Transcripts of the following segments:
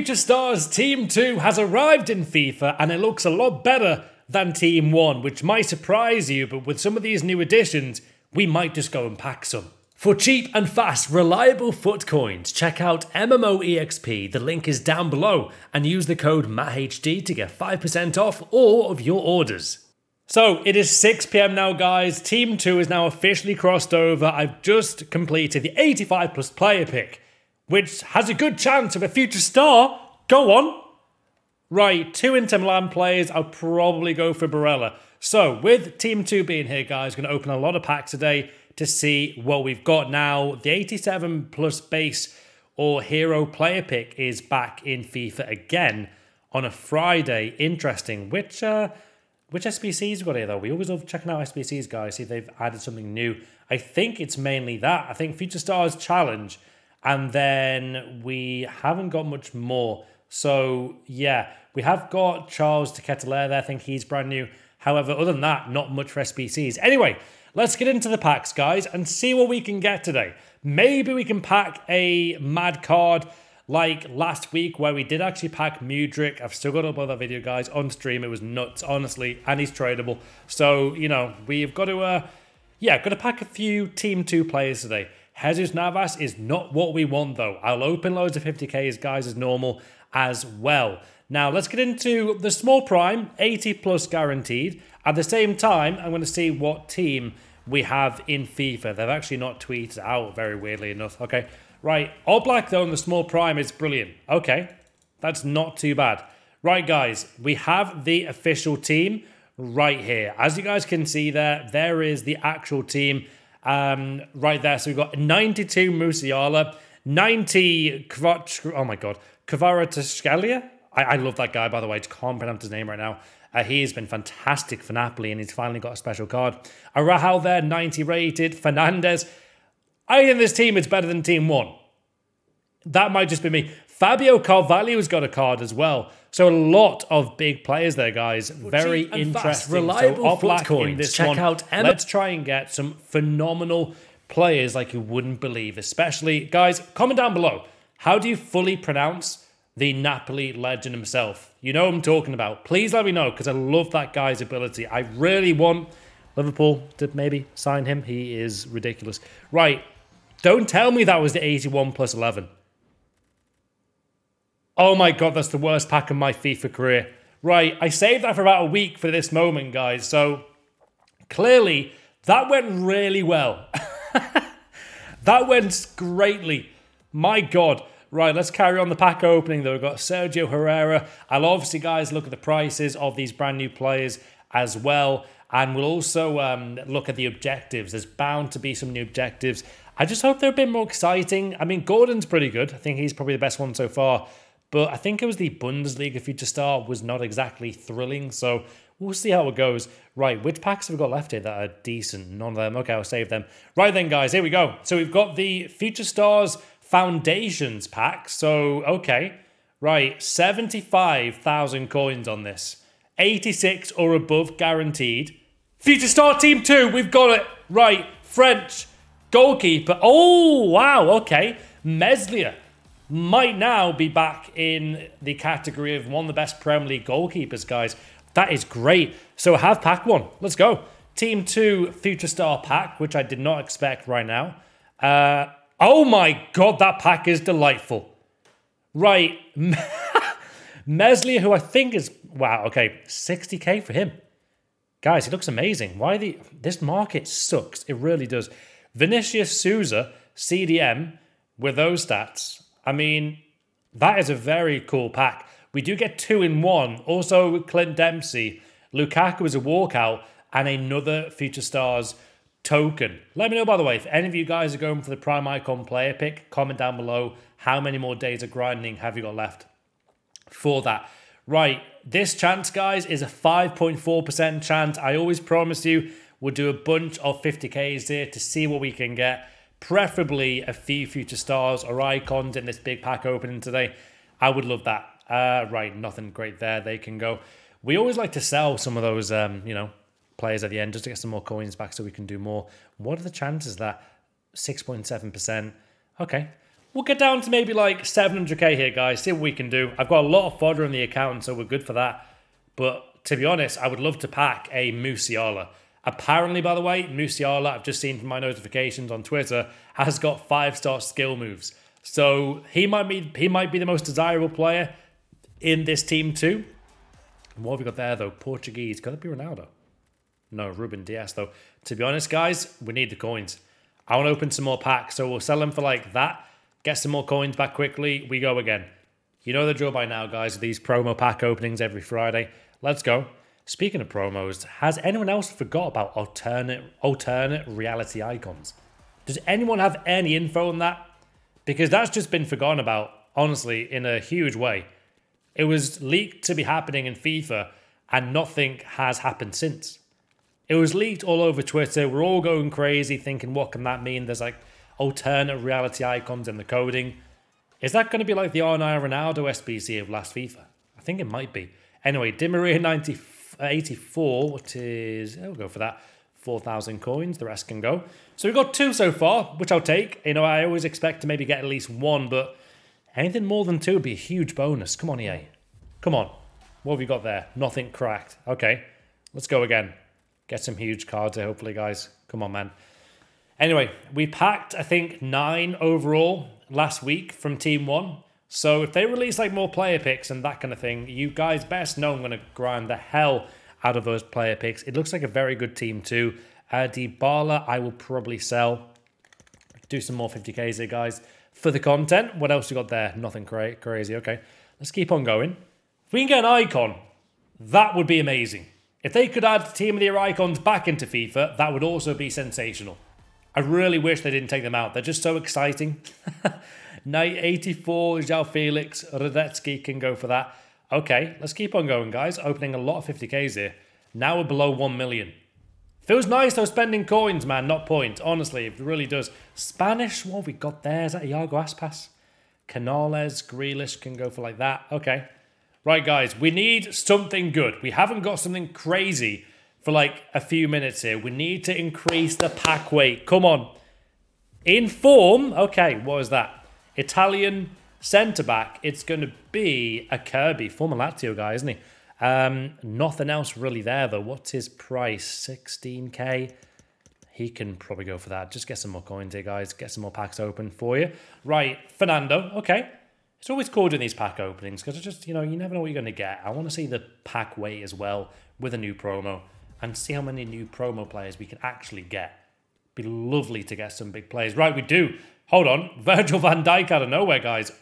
Future Stars Team 2 has arrived in FIFA and it looks a lot better than Team 1, which might surprise you, but with some of these new additions, we might just go and pack some. For cheap and fast, reliable foot coins, check out MMOEXP, the link is down below, and use the code MattHD to get 5% off all of your orders. So, it is 6 PM now, guys. Team 2 is now officially crossed over. I've just completed the 85 plus player pick, which has a good chance of a future star. Go on. Right, 2 Inter Milan players. I'll probably go for Barella. So, with Team 2 being here, guys, going to open a lot of packs today to see what we've got now. The 87 plus base or hero player pick is back in FIFA again on a Friday. Interesting. Which SBCs we've got here, though? We always love checking out SBCs, guys, see if they've added something new. I think it's mainly that. I think Future Stars Challenge. And then we haven't got much more. So, yeah, we have got Charles Tiquetelaire there. I think he's brand new. However, other than that, not much for SBCs. Anyway, let's get into the packs, guys, and see what we can get today. Maybe we can pack a mad card like last week where we did actually pack Mudrick. I've still got to upload that video, guys, on stream. It was nuts, honestly, and he's tradable. So, you know, we've got to, got to pack a few Team 2 players today. Jesus Navas is not what we want, though. I'll open loads of 50Ks, guys, as normal as well. Now, let's get into the small prime, 80 plus guaranteed. At the same time, I'm going to see what team we have in FIFA. They've actually not tweeted out, very weirdly enough. Okay, right. Oblak, though, in the small prime is brilliant. Okay, that's not too bad. Right, guys, we have the official team right here. As you guys can see there is the actual team. Right there, so we've got 92 Musiala, 90 Cavara to Scalia. I love that guy, by the way. I just can't pronounce his name right now. He has been fantastic for Napoli, and he's finally got a special card. Rahal there, 90 rated. Fernandez. I think this team is better than Team 1. That might just be me. Fabio Carvalho has got a card as well. So a lot of big players there, guys. Very interesting. Fast, reliable foot coins. Check out Emma. Let's try and get some phenomenal players like you wouldn't believe. Especially, guys, comment down below. How do you fully pronounce the Napoli legend himself? You know what I'm talking about. Please let me know, because I love that guy's ability. I really want Liverpool to maybe sign him. He is ridiculous. Right. Don't tell me that was the 81 plus 11. Oh my god, that's the worst pack of my FIFA career. Right, I saved that for about a week for this moment, guys. So, clearly, that went really well. That went greatly. My god. Right, let's carry on the pack opening, though. We've got Sergio Herrera. I'll obviously, guys, look at the prices of these brand new players as well. And we'll also look at the objectives. There's bound to be some new objectives. I just hope they're a bit more exciting. I mean, Gordon's pretty good. I think he's probably the best one so far. But I think it was the Bundesliga Future Star was not exactly thrilling, so we'll see how it goes. Right, which packs have we got left here that are decent? None of them. Okay, I'll save them. Right then, guys, here we go. So we've got the Future Stars Foundations pack. So, okay. Right, 75,000 coins on this. 86 or above guaranteed. Future Star Team 2, we've got it. Right, French goalkeeper. Oh, wow, okay. Meslier might now be back in the category of one of the best Premier League goalkeepers, guys. That is great. So I have pack one. Let's go. Team 2 Future Star pack, which I did not expect right now. Oh my god, that pack is delightful. Right. Meslier, who I think is... Wow, okay. 60k for him. Guys, he looks amazing. This market sucks. It really does. Vinicius Souza, CDM, with those stats... I mean, that is a very cool pack. We do get 2 in 1. Also, with Clint Dempsey, Lukaku is a walkout, and another Future Stars token. Let me know, by the way, if any of you guys are going for the Prime Icon player pick, comment down below how many more days of grinding have you got left for that. Right, this chance, guys, is a 5.4% chance. I always promise you we'll do a bunch of 50Ks here to see what we can get. Preferably a few Future Stars or Icons in this big pack opening today. I would love that. Right, nothing great there. They can go. We always like to sell some of those, players at the end just to get some more coins back so we can do more. What are the chances that 6.7%? Okay, We'll get down to maybe like 700k here, guys. See what we can do. I've got a lot of fodder in the account, so we're good for that. But to be honest, I would love to pack a Musiala. Apparently, by the way, Musiala, I've just seen from my notifications on Twitter, has got 5-star skill moves. So he might be the most desirable player in this team too. And what have we got there, though? Portuguese. Could it be Ronaldo? No, Ruben Diaz, though. To be honest, guys, we need the coins. I want to open some more packs, so we'll sell them for like that. Get some more coins back quickly. We go again. You know the drill by now, guys. These promo pack openings every Friday. Let's go. Speaking of promos, has anyone else forgot about alternate reality icons? Does anyone have any info on that? Because that's just been forgotten about, honestly, in a huge way. It was leaked to be happening in FIFA, and nothing has happened since. It was leaked all over Twitter. We're all going crazy thinking, what can that mean? There's like alternate reality icons in the coding. Is that going to be like the R9 Ronaldo SBC of last FIFA? I think it might be. Anyway, Di Maria 84, which is, we'll go for that, 4,000 coins. The rest can go. So we've got 2 so far, which I'll take. You know, I always expect to maybe get at least 1, but anything more than 2 would be a huge bonus. Come on, EA. Come on. What have you got there? Nothing cracked. Okay, let's go again. Get some huge cards here, hopefully, guys. Come on, man. Anyway, we packed, I think, 9 overall last week from Team 1. So if they release like more player picks and that kind of thing, you guys best know I'm going to grind the hell out of those player picks. It looks like a very good team too. Dybala, I will probably sell. Do some more 50Ks here, guys, for the content. What else we got there? Nothing crazy. Okay, let's keep on going. If we can get an icon, that would be amazing. If they could add Team of the Year icons back into FIFA, that would also be sensational. I really wish they didn't take them out. They're just so exciting. Night 84, João Felix, Radecki can go for that. Okay, let's keep on going, guys. Opening a lot of 50Ks here. Now we're below 1 million. Feels nice, though, spending coins, man, not points. Honestly, it really does. Spanish, what have we got there? Is that Iago Aspas? Canales, Grealish can go for like that. Okay. Right, guys, we need something good. We haven't got something crazy for like a few minutes here. We need to increase the pack weight. Come on. In form. Okay, what was that? Italian centre-back. It's going to be a Kirby. Former Lazio guy, isn't he? Nothing else really there, though. What's his price? 16k. He can probably go for that. Just get some more coins here, guys. Get some more packs open for you. Right, Fernando. Okay. It's always cool doing these pack openings because it's just, you know, you never know what you're going to get. I want to see the pack weight as well with a new promo and see how many new promo players we can actually get. It'd be lovely to get some big players. Right, we do. Hold on. Virgil van Dijk out of nowhere, guys.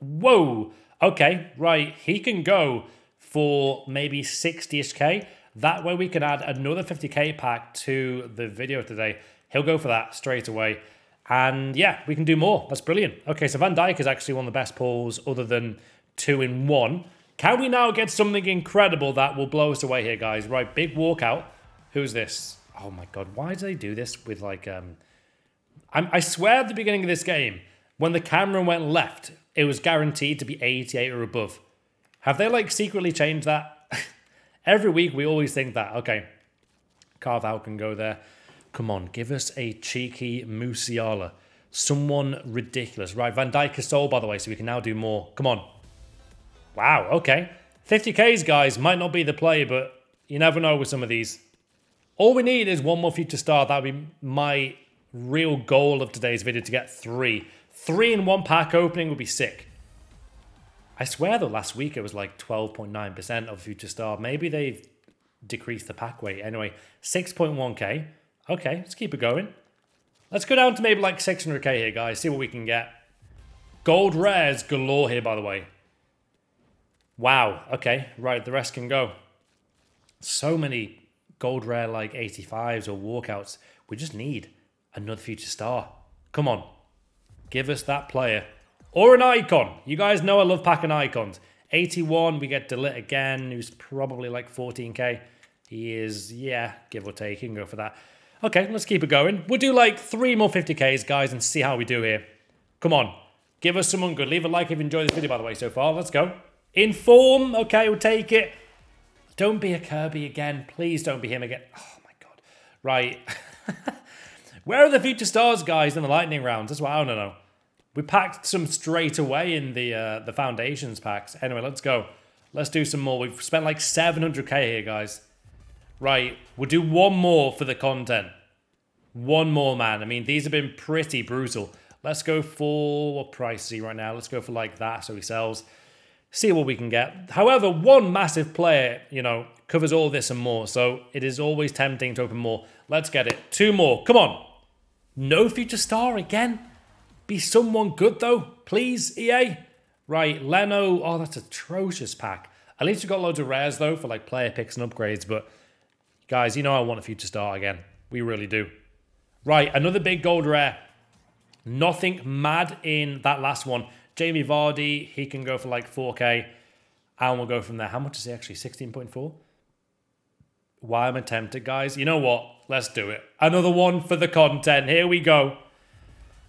Whoa. Okay, right. He can go for maybe 60-ish K. That way we can add another 50K pack to the video today. He'll go for that straight away. And yeah, we can do more. That's brilliant. Okay, so Van Dijk is actually one of the best pulls other than 2 in 1. Can we now get something incredible that will blow us away here, guys? Right, big walkout. Who's this? Oh my God, why do they do this with like... I swear at the beginning of this game, when the camera went left, it was guaranteed to be 88 or above. Have they like secretly changed that? Every week we always think that. Okay, Carval can go there. Come on, give us a cheeky Musiala. Someone ridiculous. Right, Van Dijk is sold, by the way, so we can now do more. Come on. Wow, okay. 50Ks, guys, might not be the play, but you never know with some of these. All we need is 1 more future star. That would be my real goal of today's video, to get 3. 3 in 1 pack opening would be sick. I swear, though, last week it was like 12.9% of future star. Maybe they've decreased the pack weight. Anyway, 6.1K. Okay, let's keep it going. Let's go down to maybe like 600K here, guys. See what we can get. Gold rares galore here, by the way. Wow. Okay, right. The rest can go. So many gold rare like 85s or walkouts. We just need another future star. Come on. Give us that player. Or an icon. You guys know I love packing icons. 81, we get Delit again, who's probably like 14K. He is, yeah, give or take. You can go for that. Okay, let's keep it going. We'll do like 3 more 50Ks, guys, and see how we do here. Come on. Give us someone good. Leave a like if you enjoyed this video, by the way, so far. Let's go. In form. Okay, we'll take it. Don't be a Kirby again. Please don't be him again. Oh, my God. Right. Where are the future stars, guys, in the lightning rounds? That's what I want to know. We packed some straight away in the Foundations packs. Anyway, let's go. Let's do some more. We've spent like 700k here, guys. Right, we'll do one more for the content. One more, man. I mean, these have been pretty brutal. Let's go for... what price is he right now? Let's go for like that, so he sells. See what we can get. However, one massive player, you know, covers all this and more, so it is always tempting to open more. Let's get it. Two more. Come on. No future star again. Be someone good, though. Please, EA. Right, Leno. Oh, that's an atrocious pack. At least we've got loads of rares, though, for, like, player picks and upgrades, but... guys, you know I want a future star again. We really do. Right, another big gold rare. Nothing mad in that last one. Jamie Vardy, he can go for like 4k. And we'll go from there. How much is he actually? 16.4? Why am I tempted, guys? You know what? Let's do it. Another one for the content. Here we go.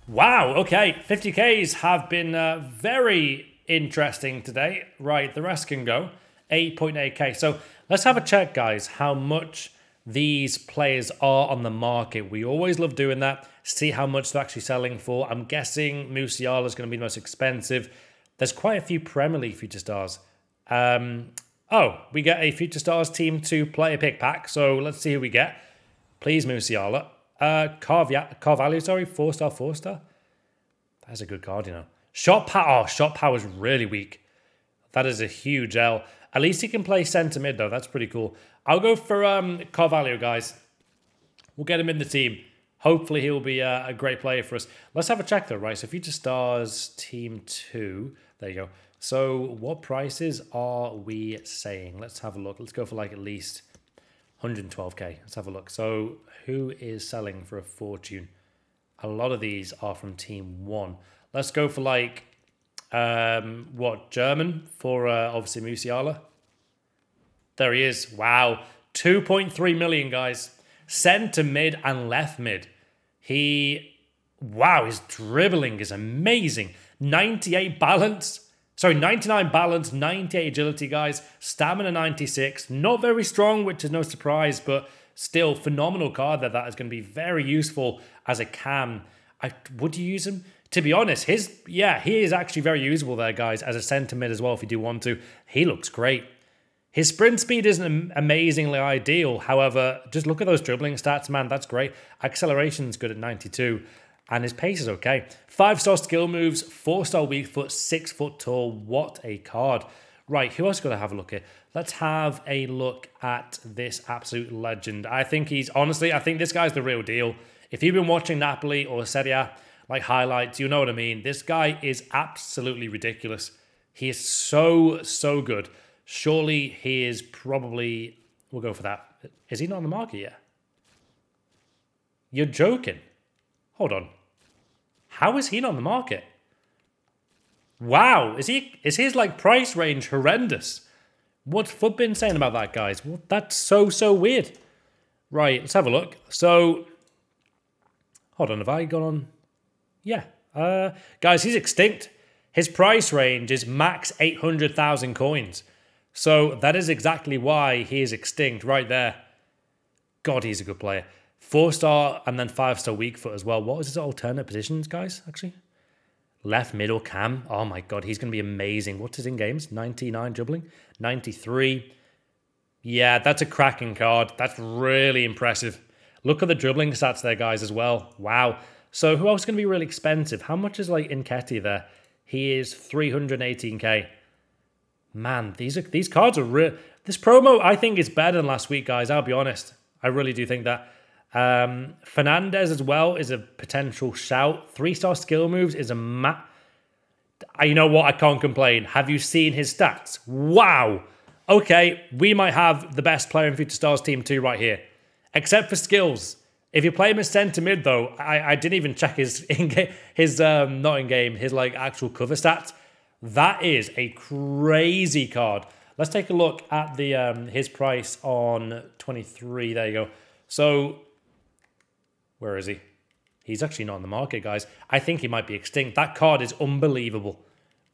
Wow, okay. 50ks have been very interesting today. Right, the rest can go. 8.8k. So let's have a check, guys, how much these players are on the market. We always love doing that. See how much they're actually selling for. I'm guessing Musiala is going to be the most expensive. There's quite a few Premier League future stars. Oh, we get a future stars team 2 player pick pack. So let's see who we get. Please, Musiala. Carvalho, sorry, 4-star, 4-star. That's a good card, you know. Shot power. Oh, shot power is really weak. That is a huge L. At least he can play centre mid, though. That's pretty cool. I'll go for Carvalho, guys. We'll get him in the team. Hopefully, he'll be a great player for us. Let's have a check, though, right? So, Future Stars Team 2. There you go. So, what prices are we saying? Let's have a look. Let's go for, like, at least 112k. Let's have a look. So, who is selling for a fortune? A lot of these are from Team 1. Let's go for, like... German for obviously Musiala. There he is. Wow. 2.3 million, guys. Centre mid and left mid. Wow, his dribbling is amazing. 98 balance. Sorry, 99 balance, 98 agility, guys. Stamina 96. Not very strong, which is no surprise, but still phenomenal card there. That is going to be very useful as a cam. Would you use him? To be honest, he is actually very usable there, guys, as a centre mid as well if you do want to. He looks great. His sprint speed isn't amazingly ideal. However, just look at those dribbling stats, man. That's great. Acceleration's good at 92. And his pace is okay. 5-star skill moves, 4-star weak foot, 6-foot tall. What a card. Right, who else got to have a look here? Let's have a look at this absolute legend. I think this guy's the real deal. If you've been watching Napoli or Serie A, like highlights, you know what I mean. This guy is absolutely ridiculous. He is so, so good. Surely he is probably... we'll go for that. Is he not on the market yet? You're joking. Hold on. How is he not on the market? Wow. Is his like price range horrendous? What's Fub been saying about that, guys? Well, that's so, so weird. Right, let's have a look. So, hold on. Have I gone on... yeah. Guys, he's extinct. His price range is max 800,000 coins. So that is exactly why he is extinct right there. God, he's a good player. 4-star and then 5-star weak foot as well. What was his alternate positions, guys, actually? Left, middle, cam. Oh, my God. He's going to be amazing. What's his in games? 99 dribbling. 93. Yeah, that's a cracking card. That's really impressive. Look at the dribbling stats there, guys, as well. Wow. So who else is going to be really expensive? How much is like Nketiah there? He is 318k. Man, these cards are real. This promo I think is better than last week, guys. I'll be honest. I really do think that. Fernandez as well is a potential shout. 3-star skill moves is a map. You know what? I can't complain. Have you seen his stats? Wow. Okay, we might have the best player in Future Stars Team 2 right here, except for skills. If you play him as centre mid, though, I didn't even check his like actual cover stats. That is a crazy card. Let's take a look at the his price on 23. There you go. So where is he? He's actually not on the market, guys. I think he might be extinct. That card is unbelievable.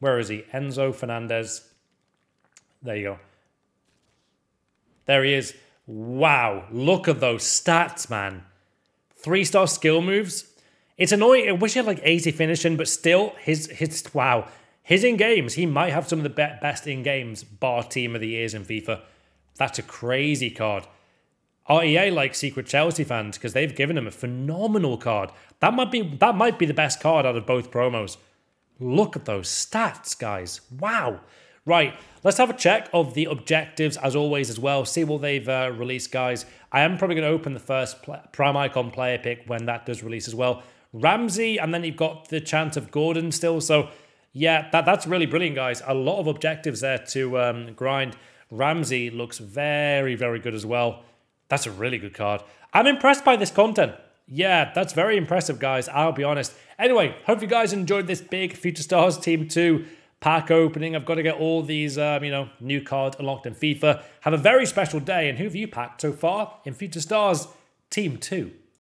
Where is he? Enzo Fernandez. There you go. There he is. Wow, look at those stats, man. 3-star skill moves. It's annoying. I wish he had like 80 finishing, but still, his in games, he might have some of the best in games, bar team of the years in FIFA. That's a crazy card. REA like secret Chelsea fans because they've given him a phenomenal card. That might be the best card out of both promos. Look at those stats, guys. Wow. Right, let's have a check of the objectives as always as well. See what they've released, guys. I am probably going to open the first Prime Icon player pick when that does release as well. Ramsey, and then you've got the chance of Gordon still. So, yeah, that's really brilliant, guys. A lot of objectives there to grind. Ramsey looks very, very good as well. That's a really good card. I'm impressed by this content. Yeah, that's very impressive, guys. I'll be honest. Anyway, hope you guys enjoyed this big Future Stars Team 2 pack opening. I've got to get all these, you know, new cards unlocked in FIFA. Have a very special day. And who have you packed so far in Future Stars Team 2?